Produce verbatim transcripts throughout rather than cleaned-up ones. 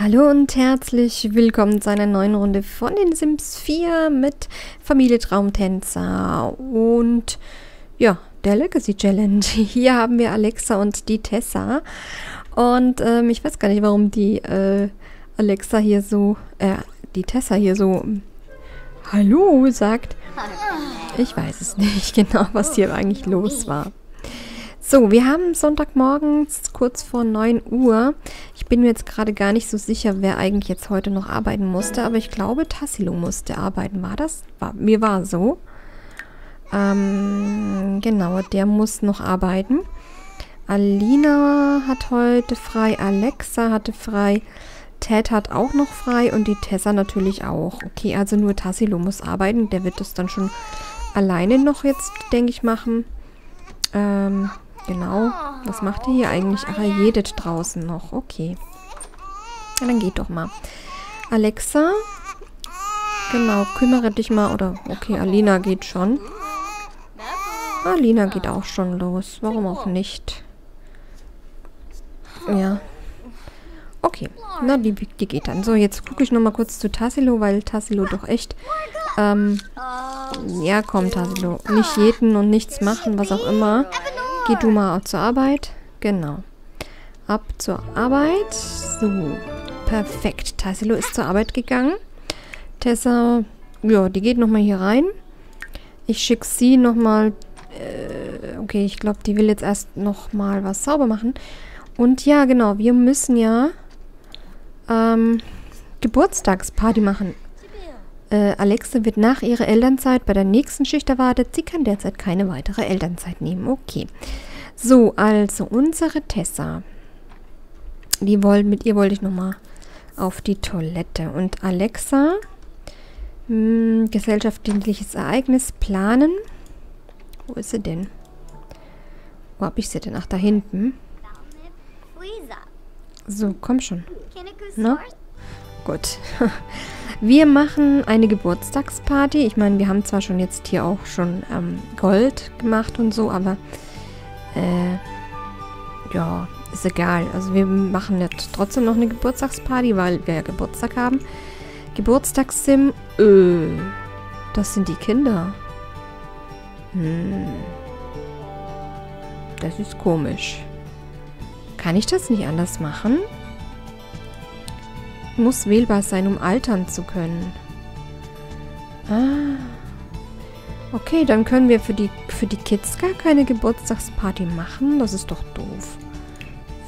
Hallo und herzlich willkommen zu einer neuen Runde von den Sims vier mit Familie Traumtänzer und ja, der Legacy Challenge. Hier haben wir Alexa und die Tessa und ähm, ich weiß gar nicht, warum die äh, Alexa hier so, äh, die Tessa hier so Hallo sagt. Ich weiß es nicht genau, was hier eigentlich los war. So, wir haben Sonntagmorgens kurz vor neun Uhr. Ich bin mir jetzt gerade gar nicht so sicher, wer eigentlich jetzt heute noch arbeiten musste, aber ich glaube, Tassilo musste arbeiten. War das? War, mir war so. Ähm, genau, der muss noch arbeiten. Alina hat heute frei, Alexa hatte frei, Ted hat auch noch frei und die Tessa natürlich auch. Okay, also nur Tassilo muss arbeiten. Der wird das dann schon alleine noch jetzt, denke ich, machen. Ähm... Genau. Was macht ihr hier eigentlich? Ach, ihr jedet draußen noch. Okay. Ja, dann geht doch mal. Alexa. Genau, kümmere dich mal. Oder, okay, Alina geht schon. Alina geht auch schon los. Warum auch nicht? Ja. Okay. Na, die, die geht dann. So, jetzt gucke ich nochmal kurz zu Tassilo, weil Tassilo doch echt... Ähm, ja, komm, Tassilo. Nicht jeden und nichts machen, was auch immer. Geh du mal zur Arbeit. Genau. Ab zur Arbeit. So. Perfekt. Tassilo ist zur Arbeit gegangen. Tessa, ja, die geht nochmal hier rein. Ich schicke sie nochmal... Äh, okay, ich glaube, die will jetzt erst nochmal was sauber machen. Und ja, genau, wir müssen ja ähm, Geburtstagsparty machen. Äh, Alexa wird nach ihrer Elternzeit bei der nächsten Schicht erwartet. Sie kann derzeit keine weitere Elternzeit nehmen. Okay. So, also unsere Tessa. Die wollt, mit ihr wollte ich nochmal auf die Toilette. Und Alexa, mh, gesellschaftliches Ereignis planen. Wo ist sie denn? Wo habe ich sie denn? Ach, da hinten. So, komm schon. Na? Gut. Wir machen eine Geburtstagsparty. Ich meine, wir haben zwar schon jetzt hier auch schon ähm, Gold gemacht und so, aber äh, ja, ist egal. Also wir machen jetzt trotzdem noch eine Geburtstagsparty, weil wir ja Geburtstag haben. Geburtstagssim, öh, das sind die Kinder. Hm. Das ist komisch. Kann ich das nicht anders machen? Muss wählbar sein, um altern zu können. Ah. Okay, dann können wir für die, für die Kids gar keine Geburtstagsparty machen. Das ist doch doof.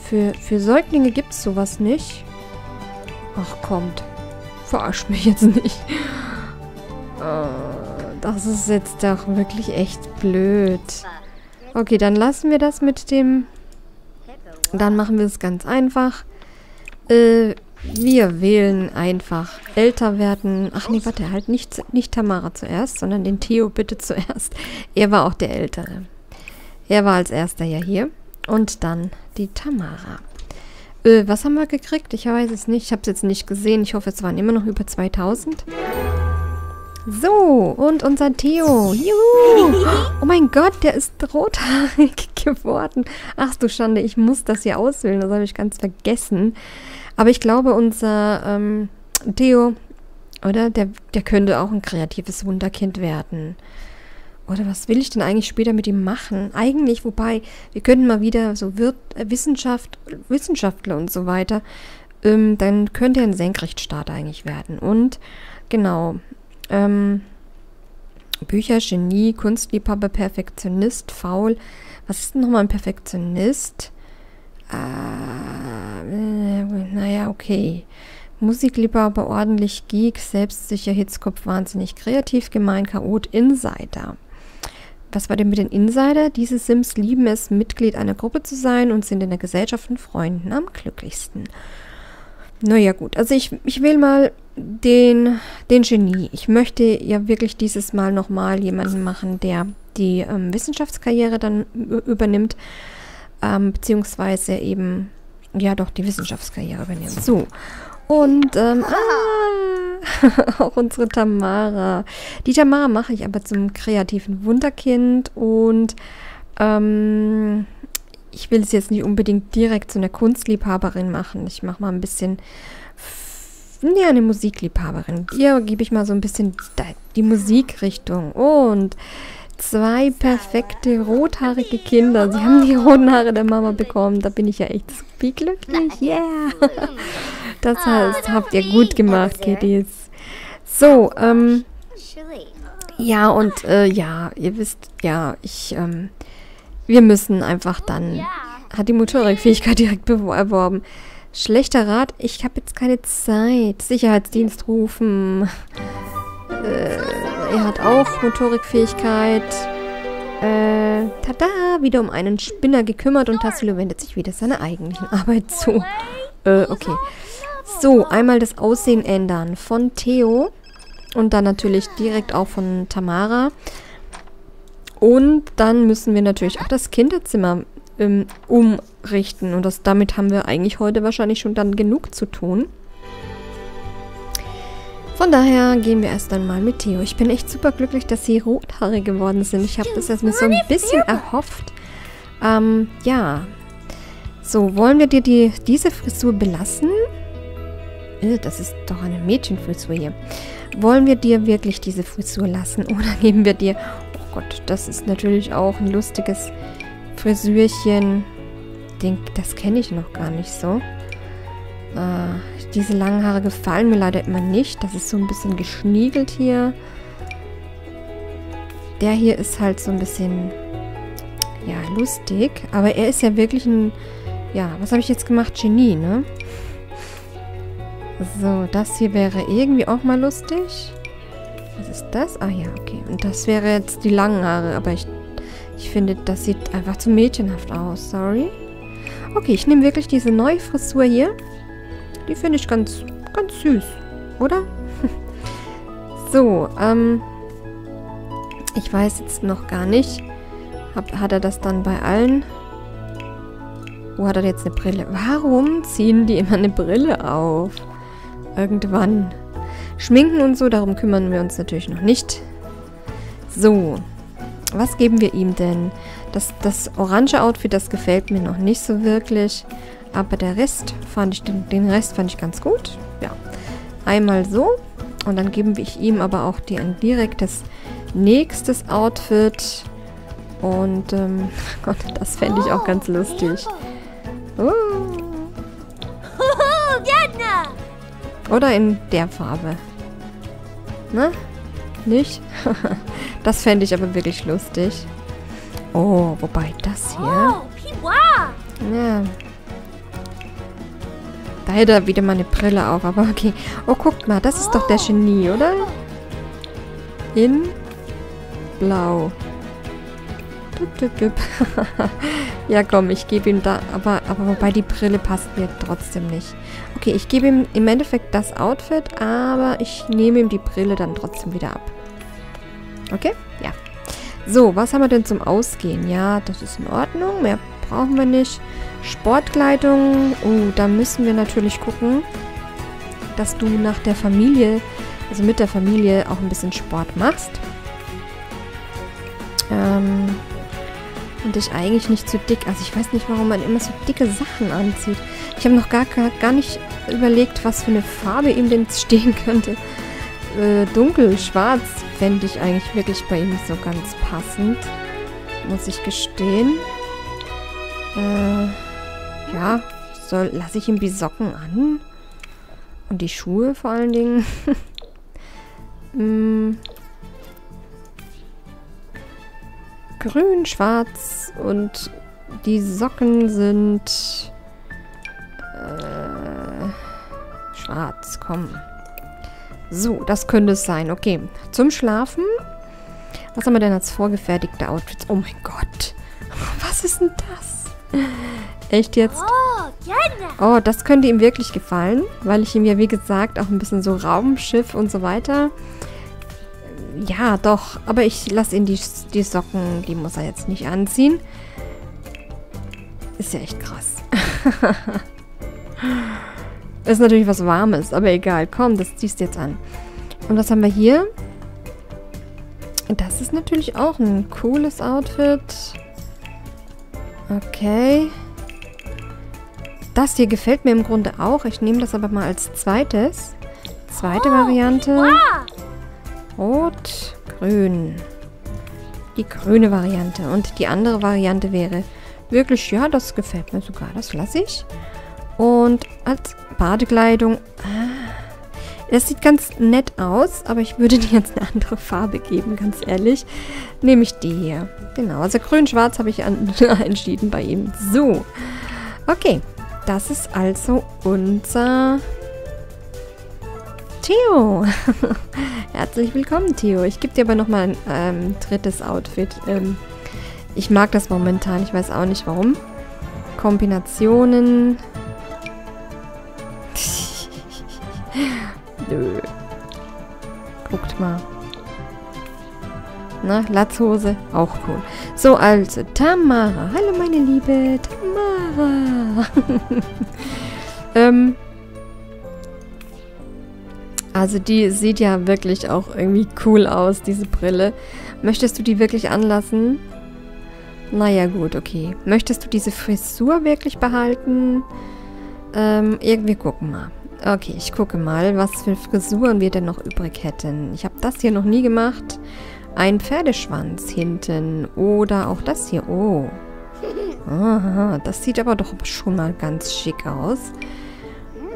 Für, für Säuglinge gibt es sowas nicht. Ach, kommt. Verarsch mich jetzt nicht. Das ist jetzt doch wirklich echt blöd. Okay, dann lassen wir das mit dem... Dann machen wir es ganz einfach. Äh... Wir wählen einfach älter werden. Ach nee, warte, halt nicht, nicht Tamara zuerst, sondern den Theo bitte zuerst. Er war auch der Ältere. Er war als Erster ja hier. Und dann die Tamara. Äh, was haben wir gekriegt? Ich weiß es nicht. Ich habe es jetzt nicht gesehen. Ich hoffe, es waren immer noch über zweitausend. So, und unser Theo. Juhu! Oh mein Gott, der ist rothaarig geworden. Ach du Schande, ich muss das hier auswählen. Das habe ich ganz vergessen. Aber ich glaube, unser ähm, Theo, oder? Der, der könnte auch ein kreatives Wunderkind werden. Oder was will ich denn eigentlich später mit ihm machen? Eigentlich, wobei, wir könnten mal wieder so wird, äh, Wissenschaft, Wissenschaftler und so weiter. Ähm, dann könnte er ein Senkrechtstarter eigentlich werden. Und, genau, ähm, Bücher, Genie, Kunstliebhaber, Perfektionist, faul. Was ist denn nochmal ein Perfektionist? Äh, naja, okay. Musikliebhaber, ordentlich Geek, selbstsicher, Hitzkopf, wahnsinnig kreativ, gemein, Chaot, Insider. Was war denn mit den Insider? Diese Sims lieben es, Mitglied einer Gruppe zu sein und sind in der Gesellschaft von Freunden am glücklichsten. Naja, gut. Also ich, ich will mal den, den Genie. Ich möchte ja wirklich dieses Mal nochmal jemanden machen, der die ähm, Wissenschaftskarriere dann übernimmt. Beziehungsweise eben, ja doch, die Wissenschaftskarriere übernehmen. So, und ähm, ah, auch unsere Tamara. Die Tamara mache ich aber zum kreativen Wunderkind und ähm, ich will es jetzt nicht unbedingt direkt zu einer Kunstliebhaberin machen. Ich mache mal ein bisschen, ja, eine Musikliebhaberin. Hier gebe ich mal so ein bisschen die Musikrichtung. Und zwei perfekte rothaarige Kinder. Sie haben die roten Haare der Mama bekommen. Da bin ich ja echt super glücklich. Yeah! Das heißt, habt ihr gut gemacht, Kiddies. So, ähm... ja, und äh, ja, ihr wisst, ja, ich, ähm, wir müssen einfach dann, hat die Motorikfähigkeit direkt erworben. Schlechter Rat, ich habe jetzt keine Zeit. Sicherheitsdienst rufen. Äh, er hat auch Motorikfähigkeit. Äh, tada, wieder um einen Spinner gekümmert und Tassilo wendet sich wieder seiner eigentlichen Arbeit zu. Äh, okay. So, einmal das Aussehen ändern von Theo. Und dann natürlich direkt auch von Tamara. Und dann müssen wir natürlich auch das Kinderzimmer ähm, umrichten. Und das, damit haben wir eigentlich heute wahrscheinlich schon dann genug zu tun. Von daher gehen wir erst einmal mit Theo. Ich bin echt super glücklich, dass sie rothaarig geworden sind. Ich habe das erst mal so ein bisschen erhofft. Ähm, ja. So, wollen wir dir die, diese Frisur belassen? Äh, das ist doch eine Mädchenfrisur hier. Wollen wir dir wirklich diese Frisur lassen oder geben wir dir... Oh Gott, das ist natürlich auch ein lustiges Frisürchen. Den, das kenne ich noch gar nicht so. Äh, diese langen Haare gefallen mir leider immer nicht. Das ist so ein bisschen geschniegelt hier. Der hier ist halt so ein bisschen... ja, lustig. Aber er ist ja wirklich ein... ja, was habe ich jetzt gemacht? Genie, ne? So, das hier wäre irgendwie auch mal lustig. Was ist das? Ah ja, okay. Und das wäre jetzt die langen Haare, aber ich, ich finde, das sieht einfach zu mädchenhaft aus. Sorry. Okay, ich nehme wirklich diese neue Frisur hier. Die finde ich ganz, ganz süß, oder? So, ähm, ich weiß jetzt noch gar nicht. Hab, hat er das dann bei allen? Wo hat er jetzt eine Brille? Warum ziehen die immer eine Brille auf? Irgendwann. Schminken und so, darum kümmern wir uns natürlich noch nicht. So. Was geben wir ihm denn? Das, das orange Outfit, das gefällt mir noch nicht so wirklich. Aber der Rest fand ich, den, den Rest fand ich ganz gut. Ja. Einmal so. Und dann geben wir ihm aber auch die, ein direktes nächstes Outfit. Und, ähm, Gott, das fände ich auch ganz lustig. Oh. Oder in der Farbe. Ne? Nicht? Das fände ich aber wirklich lustig. Oh, wobei das hier... ja. Da hätte er wieder mal eine Brille auf, aber okay. Oh, guckt mal, das ist doch der Genie, oder? In Blau. Ja, komm, ich gebe ihm da... Aber, aber wobei, die Brille passt mir trotzdem nicht. Okay, ich gebe ihm im Endeffekt das Outfit, aber ich nehme ihm die Brille dann trotzdem wieder ab. Okay? Ja. So, was haben wir denn zum Ausgehen? Ja, das ist in Ordnung. Mehr brauchen wir nicht. Sportkleidung. Oh, da müssen wir natürlich gucken, dass du nach der Familie, also mit der Familie, auch ein bisschen Sport machst. Ähm... Und ich eigentlich nicht zu dick. Also ich weiß nicht, warum man immer so dicke Sachen anzieht. Ich habe noch gar, gar, gar nicht überlegt, was für eine Farbe ihm denn stehen könnte. Äh, dunkel, schwarz fände ich eigentlich wirklich bei ihm so ganz passend. Muss ich gestehen. Äh, ja, soll, lasse ich ihm die Socken an? Und die Schuhe vor allen Dingen. Hm... Grün, schwarz und die Socken sind äh, schwarz, komm. So, das könnte es sein. Okay, zum Schlafen. Was haben wir denn als vorgefertigte Outfits? Oh mein Gott. Was ist denn das? Echt jetzt? Oh, das könnte ihm wirklich gefallen, weil ich ihm ja, wie gesagt, auch ein bisschen so Raumschiff und so weiter... Ja, doch. Aber ich lasse ihn die, die Socken, die muss er jetzt nicht anziehen. Ist ja echt krass. Ist natürlich was Warmes, aber egal. Komm, das ziehst du jetzt an. Und was haben wir hier? Das ist natürlich auch ein cooles Outfit. Okay. Das hier gefällt mir im Grunde auch. Ich nehme das aber mal als zweites. Zweite Variante. Rot, grün. Die grüne Variante. Und die andere Variante wäre wirklich, ja, das gefällt mir sogar. Das lasse ich. Und als Badekleidung. Das sieht ganz nett aus, aber ich würde dir jetzt eine andere Farbe geben, ganz ehrlich. Nehme ich die hier. Genau, also grün-schwarz habe ich entschieden bei ihm. So. Okay, das ist also unser Theo. Herzlich willkommen, Theo. Ich gebe dir aber nochmal ein ähm, drittes Outfit. Ähm, ich mag das momentan, ich weiß auch nicht warum. Kombinationen. Nö. Guckt mal. Na, Latzhose, auch cool. So, also, Tamara. Hallo, meine liebe Tamara. ähm, also, die sieht ja wirklich auch irgendwie cool aus, diese Brille. Möchtest du die wirklich anlassen? Naja, gut, okay. Möchtest du diese Frisur wirklich behalten? Ähm, irgendwie gucken mal. Okay, ich gucke mal, was für Frisuren wir denn noch übrig hätten. Ich habe das hier noch nie gemacht. Ein Pferdeschwanz hinten. Oder auch das hier. Oh. Aha, das sieht aber doch schon mal ganz schick aus.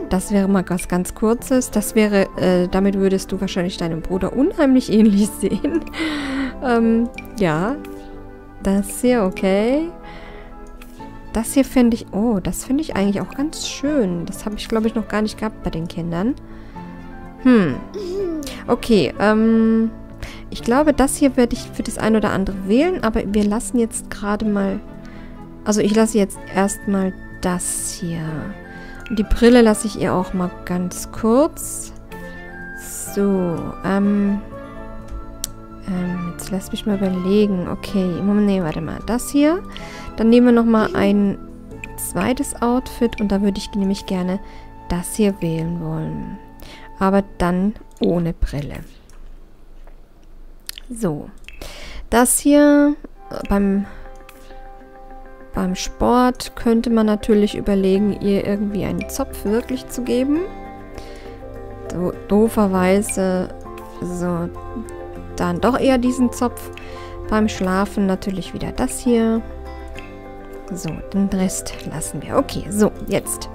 Das wäre mal was ganz Kurzes. Das wäre, äh, damit würdest du wahrscheinlich deinem Bruder unheimlich ähnlich sehen. ähm, ja. Das hier, okay. Das hier finde ich... Oh, das finde ich eigentlich auch ganz schön. Das habe ich, glaube ich, noch gar nicht gehabt bei den Kindern. Hm. Okay, ähm... ich glaube, das hier werde ich für das ein oder andere wählen, aber wir lassen jetzt gerade mal... Also ich lasse jetzt erstmal das hier. Und die Brille lasse ich ihr auch mal ganz kurz. So, ähm... Ähm, jetzt lass mich mal überlegen. Okay, Moment, nee, warte mal. Das hier... Dann nehmen wir nochmal ein zweites Outfit und da würde ich nämlich gerne das hier wählen wollen. Aber dann ohne Brille. So. Das hier beim, beim Sport könnte man natürlich überlegen, ihr irgendwie einen Zopf wirklich zu geben. So, dooferweise so dann doch eher diesen Zopf. Beim Schlafen natürlich wieder das hier. So, den Rest lassen wir. Okay, so, jetzt.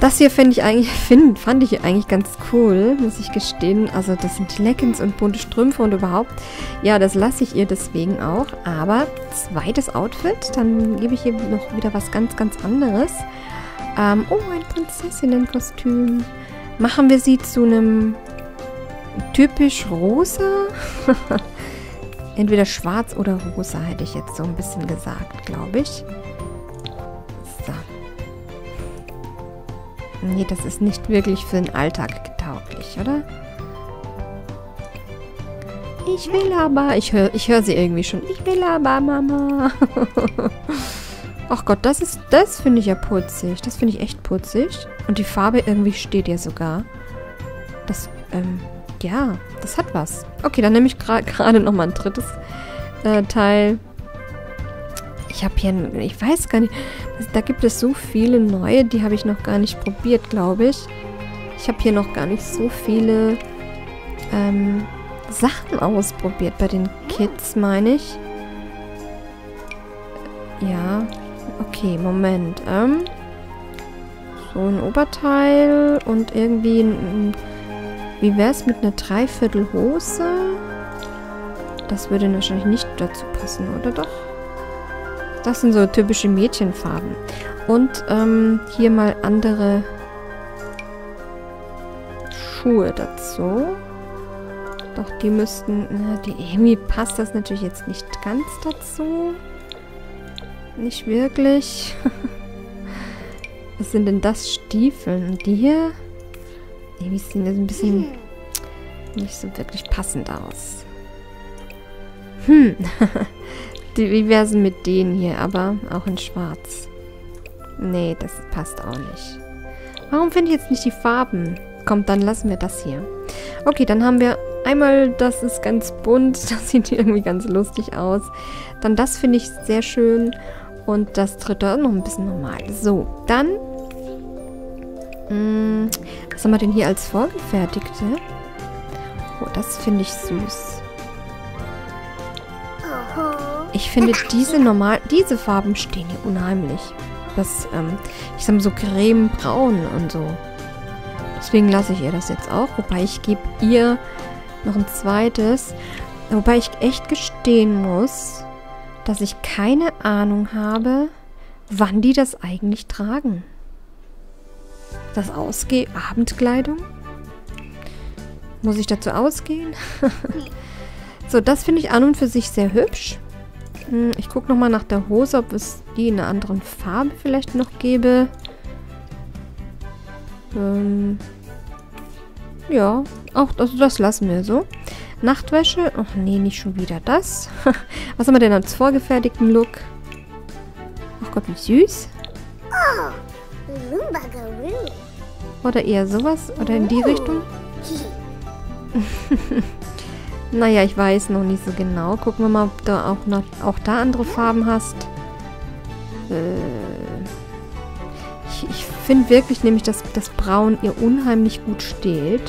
Das hier finde ich eigentlich, find, fand ich eigentlich ganz cool, muss ich gestehen. Also das sind Leggings und bunte Strümpfe und überhaupt. Ja, das lasse ich ihr deswegen auch. Aber zweites Outfit, dann gebe ich ihr noch wieder was ganz, ganz anderes. Ähm, oh, ein Prinzessinnenkostüm. Machen wir sie zu einem typisch rosa... Entweder schwarz oder rosa, hätte ich jetzt so ein bisschen gesagt, glaube ich. So. Nee, das ist nicht wirklich für den Alltag tauglich, oder? Ich will aber... Ich höre ich hör sie irgendwie schon. Ich will aber, Mama. Ach Gott, das ist... Das finde ich ja putzig. Das finde ich echt putzig. Und die Farbe irgendwie steht ihr sogar. Das... Ähm... Ja, das hat was. Okay, dann nehme ich gerade gra nochmal ein drittes äh, Teil. Ich habe hier, ich weiß gar nicht, da gibt es so viele neue, die habe ich noch gar nicht probiert, glaube ich. Ich habe hier noch gar nicht so viele ähm, Sachen ausprobiert bei den Kids, meine ich. Ja, okay, Moment. Ähm, so ein Oberteil und irgendwie ein... ein Wie wäre es mit einer Dreiviertelhose? Das würde wahrscheinlich nicht dazu passen, oder doch? Das sind so typische Mädchenfarben. Und ähm, hier mal andere Schuhe dazu. Doch die müssten... Na, die irgendwie passt das natürlich jetzt nicht ganz dazu. Nicht wirklich. Was sind denn das? Stiefeln. Und die hier... Die sehen jetzt ein bisschen nicht so wirklich passend aus. Hm. Wie wäre es mit denen hier? Aber auch in schwarz. Nee, das passt auch nicht. Warum finde ich jetzt nicht die Farben? Kommt, dann lassen wir das hier. Okay, dann haben wir einmal, das ist ganz bunt. Das sieht irgendwie ganz lustig aus. Dann das finde ich sehr schön. Und das dritte noch ein bisschen normal. So, dann... Mh, was haben wir denn hier als vorgefertigte? Oh, das finde ich süß. Ich finde diese normal... Diese Farben stehen hier unheimlich. Das, ähm, ich sag mal so cremebraun und so. Deswegen lasse ich ihr das jetzt auch. Wobei ich gebe ihr noch ein zweites. Wobei ich echt gestehen muss, dass ich keine Ahnung habe, wann die das eigentlich tragen. Das Ausgehen, Abendkleidung? Muss ich dazu ausgehen? So, das finde ich an und für sich sehr hübsch. Ich gucke nochmal nach der Hose, ob es die in einer anderen Farbe vielleicht noch gäbe. Ähm, ja, auch also das lassen wir so. Nachtwäsche. Ach nee, nicht schon wieder das. Was haben wir denn als vorgefertigten Look? Ach Gott, wie süß. Oder eher sowas. Oder in die Richtung. Naja, ich weiß noch nicht so genau. Gucken wir mal, ob du auch, noch, auch da andere Farben hast. Äh, ich ich finde wirklich nämlich, dass das Braun ihr unheimlich gut steht.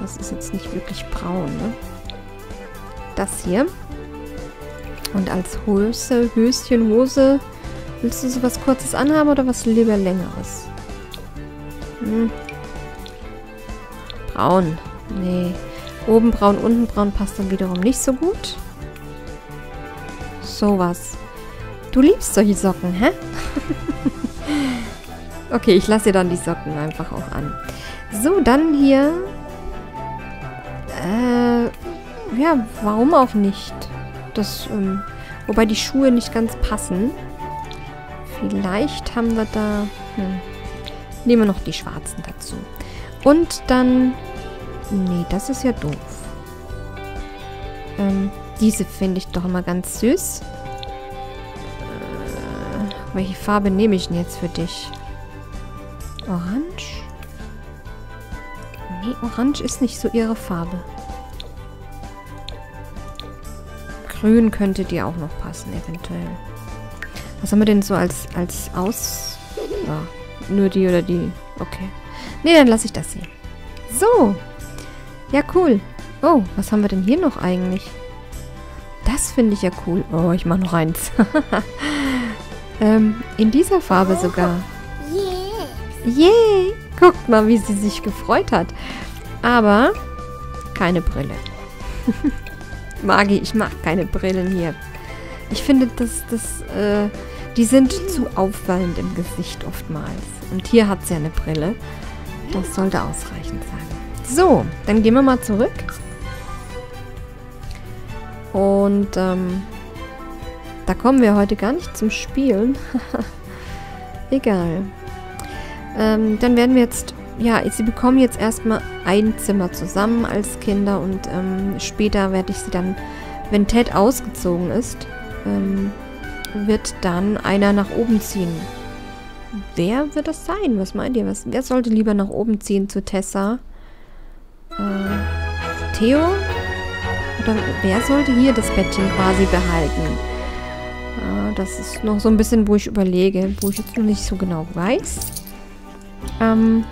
Das ist jetzt nicht wirklich braun, ne? Das hier. Und als Hose, Höschen, Hose. Willst du so was Kurzes anhaben oder was lieber Längeres? Hm. Braun. Nee. Oben braun, unten braun passt dann wiederum nicht so gut. Sowas. Du liebst solche Socken, hä? Okay, ich lasse dir dann die Socken einfach auch an. So, dann hier... Äh, ja, warum auch nicht? Das, ähm, wobei die Schuhe nicht ganz passen. Vielleicht haben wir da... Hm, nehmen wir noch die schwarzen dazu. Und dann... Nee, das ist ja doof. Ähm, diese finde ich doch immer ganz süß. Äh, welche Farbe nehme ich denn jetzt für dich? Orange? Nee, Orange ist nicht so ihre Farbe. Grün könnte dir auch noch passen, eventuell. Was haben wir denn so als, als Aus... Ja, nur die oder die... Okay. Nee, dann lasse ich das hier. So. Ja, cool. Oh, was haben wir denn hier noch eigentlich? Das finde ich ja cool. Oh, ich mache noch eins. ähm, in dieser Farbe sogar. Yay! Yeah. Guckt mal, wie sie sich gefreut hat. Aber keine Brille. Magi, ich mag keine Brillen hier. Ich finde, dass das, äh, die sind zu auffallend im Gesicht oftmals. Und hier hat sie ja eine Brille. Das sollte ausreichend sein. So, dann gehen wir mal zurück. Und ähm, da kommen wir heute gar nicht zum Spielen. Egal. Ähm, dann werden wir jetzt, ja, sie bekommen jetzt erstmal ein Zimmer zusammen als Kinder und ähm, später werde ich sie dann, wenn Ted ausgezogen ist, ähm, wird dann einer nach oben ziehen. Wer wird das sein? Was meint ihr? Was, wer sollte lieber nach oben ziehen zu Tessa? Äh, Theo? Oder wer sollte hier das Bettchen quasi behalten? Äh, das ist noch so ein bisschen, wo ich überlege, wo ich jetzt noch nicht so genau weiß. Ähm,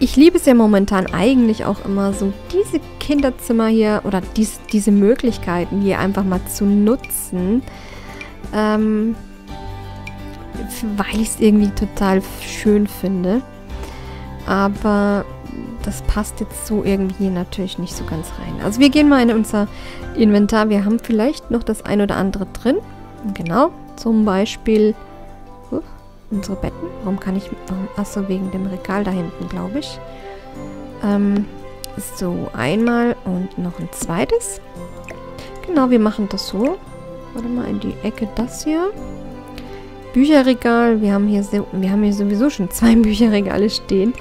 ich liebe es ja momentan eigentlich auch immer so, diese Kinderzimmer hier oder dies, diese Möglichkeiten hier einfach mal zu nutzen, ähm, weil ich es irgendwie total schön finde. Aber das passt jetzt so irgendwie natürlich nicht so ganz rein. Also wir gehen mal in unser Inventar. Wir haben vielleicht noch das ein oder andere drin. Genau, zum Beispiel... Uh, unsere Betten. Warum kann ich... Achso, wegen dem Regal da hinten, glaube ich. Ähm, so, einmal und noch ein zweites. Genau, wir machen das so. Warte mal, in die Ecke das hier. Bücherregal. Wir haben hier, wir haben hier sowieso schon zwei Bücherregale stehen.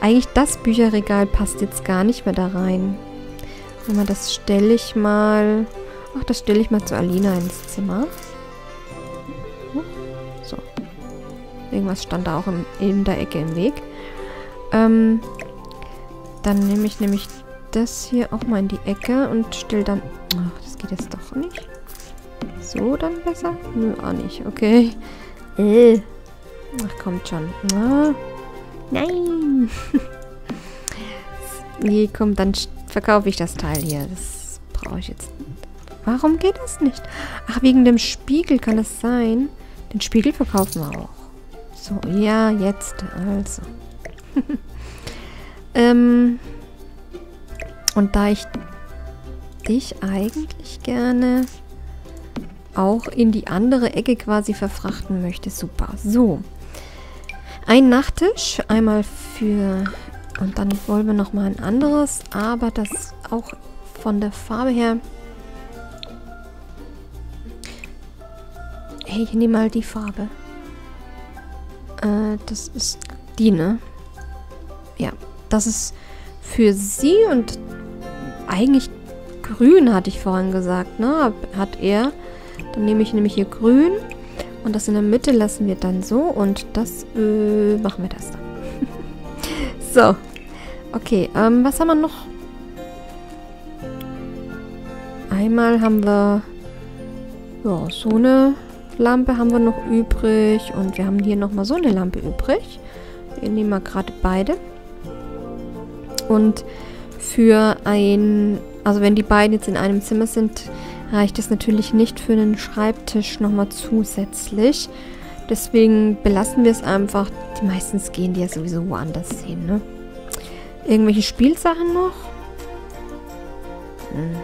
Eigentlich das Bücherregal passt jetzt gar nicht mehr da rein. Aber das stelle ich mal... Ach, das stelle ich mal zu Alina ins Zimmer. Irgendwas stand da auch im, in der Ecke im Weg. Ähm, dann nehme ich nämlich das hier auch mal in die Ecke und stelle dann Ach, das geht jetzt doch nicht. So dann besser? Nö, auch nicht. Okay. Äh. Ach, kommt schon. Ah. Nein. Nee, komm, dann verkaufe ich das Teil hier. Das brauche ich jetzt nicht. Warum geht das nicht? Ach, wegen dem Spiegel kann das sein. Den Spiegel verkaufen wir auch. So, ja, jetzt. Also. ähm, und da ich dich eigentlich gerne auch in die andere Ecke quasi verfrachten möchte. Super. So. Ein Nachttisch. Einmal für... Und dann wollen wir nochmal ein anderes. Aber das auch von der Farbe her... Hey, ich nehme mal die Farbe. Äh, das ist die, ne? Ja. Das ist für sie und eigentlich grün, hatte ich vorhin gesagt, ne? Hat er... Dann nehme ich nämlich hier grün und das in der Mitte lassen wir dann so und das äh, machen wir das dann. So, okay, ähm, was haben wir noch? Einmal haben wir ja, so eine Lampe haben wir noch übrig und wir haben hier nochmal so eine Lampe übrig. Wir nehmen mal gerade beide. Und für ein, also wenn die beiden jetzt in einem Zimmer sind, reicht es natürlich nicht für einen Schreibtisch nochmal zusätzlich. Deswegen belassen wir es einfach. Die meistens gehen die ja sowieso woanders hin, ne? Irgendwelche Spielsachen noch? Hm.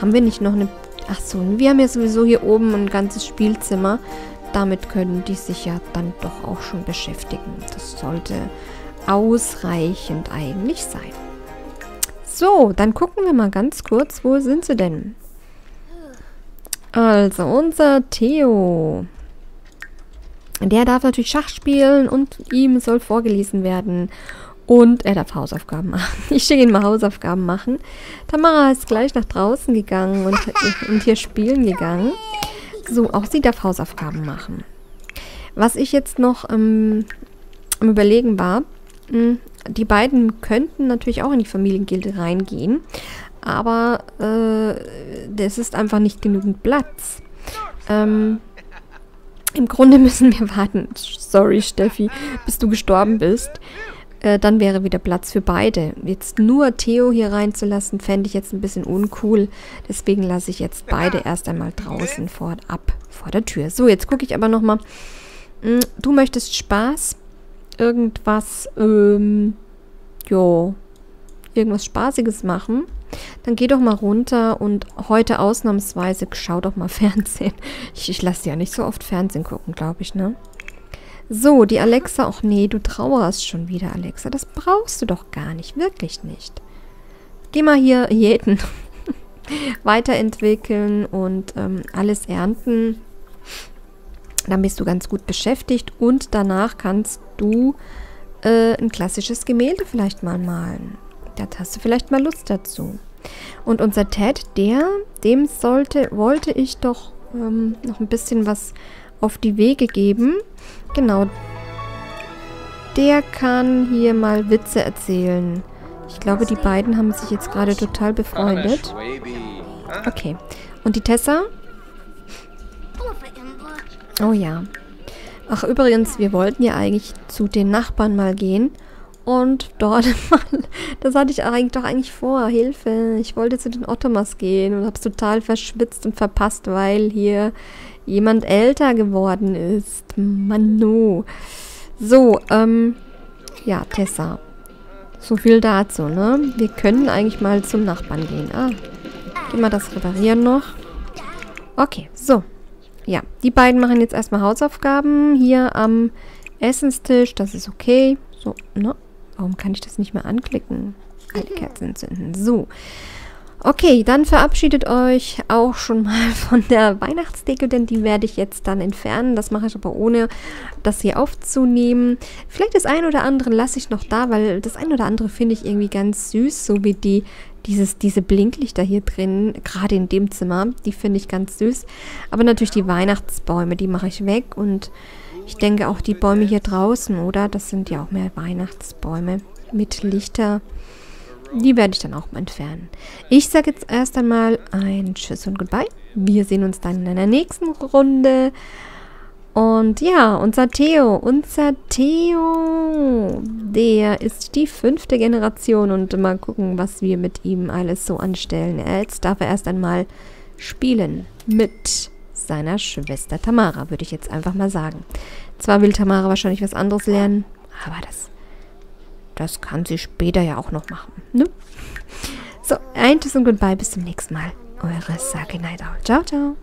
Haben wir nicht noch eine... Achso, wir haben ja sowieso hier oben ein ganzes Spielzimmer. Damit können die sich ja dann doch auch schon beschäftigen. Das sollte ausreichend eigentlich sein. So, dann gucken wir mal ganz kurz, wo sind sie denn? Also, unser Theo. Der darf natürlich Schach spielen und ihm soll vorgelesen werden. Und er darf Hausaufgaben machen. Ich schicke ihn mal Hausaufgaben machen. Tamara ist gleich nach draußen gegangen und, und hier spielen gegangen. So, auch sie darf Hausaufgaben machen. Was ich jetzt noch ähm, am Überlegen war... Mh, die beiden könnten natürlich auch in die Familiengilde reingehen, aber äh, das ist einfach nicht genügend Platz. Ähm, im Grunde müssen wir warten, sorry Steffi, bis du gestorben bist. Äh, dann wäre wieder Platz für beide. Jetzt nur Theo hier reinzulassen, fände ich jetzt ein bisschen uncool. Deswegen lasse ich jetzt beide erst einmal draußen vor, ab vor der Tür. So, jetzt gucke ich aber nochmal. Du möchtest Spaß? Irgendwas, ähm, jo, irgendwas Spaßiges machen, dann geh doch mal runter und heute ausnahmsweise schau doch mal Fernsehen. Ich, ich lasse ja nicht so oft Fernsehen gucken, glaube ich, ne? So, die Alexa, ach nee, du trauerst schon wieder, Alexa. Das brauchst du doch gar nicht, wirklich nicht. Geh mal hier jeden weiterentwickeln und ähm, alles ernten. Dann bist du ganz gut beschäftigt und danach kannst du äh, ein klassisches Gemälde vielleicht mal malen. Da hast du vielleicht mal Lust dazu. Und unser Ted, der, dem sollte, wollte ich doch ähm, noch ein bisschen was auf die Wege geben. Genau. Der kann hier mal Witze erzählen. Ich glaube, die beiden haben sich jetzt gerade total befreundet. Okay. Und die Tessa? Oh ja. Ach, übrigens, wir wollten ja eigentlich zu den Nachbarn mal gehen. Und dort mal... Das hatte ich eigentlich doch eigentlich vor. Hilfe, ich wollte zu den Ottomars gehen und habe es total verschwitzt und verpasst, weil hier jemand älter geworden ist. Manu. So, ähm... ja, Tessa. So viel dazu, ne? Wir können eigentlich mal zum Nachbarn gehen. Ah, gehen wir das reparieren noch. Okay, so. Ja, die beiden machen jetzt erstmal Hausaufgaben hier am Essenstisch. Das ist okay. So, ne? Warum kann ich das nicht mehr anklicken? Alle Kerzen entzünden. So. Okay, dann verabschiedet euch auch schon mal von der Weihnachtsdeko, denn die werde ich jetzt dann entfernen. Das mache ich aber ohne, das hier aufzunehmen. Vielleicht das ein oder andere lasse ich noch da, weil das ein oder andere finde ich irgendwie ganz süß, so wie die... Dieses, diese Blinklichter hier drin, gerade in dem Zimmer, die finde ich ganz süß. Aber natürlich die Weihnachtsbäume, die mache ich weg. Und ich denke auch die Bäume hier draußen, oder? Das sind ja auch mehr Weihnachtsbäume mit Lichter. Die werde ich dann auch mal entfernen. Ich sage jetzt erst einmal ein Tschüss und Goodbye. Wir sehen uns dann in der nächsten Runde. Und ja, unser Theo, unser Theo, der ist die fünfte Generation und mal gucken, was wir mit ihm alles so anstellen. Jetzt darf er erst einmal spielen mit seiner Schwester Tamara, würde ich jetzt einfach mal sagen. Zwar will Tamara wahrscheinlich was anderes lernen, aber das, das kann sie später ja auch noch machen, ne? So, ein Tschüss und Goodbye, bis zum nächsten Mal. Eure Sakinai. Ciao, ciao.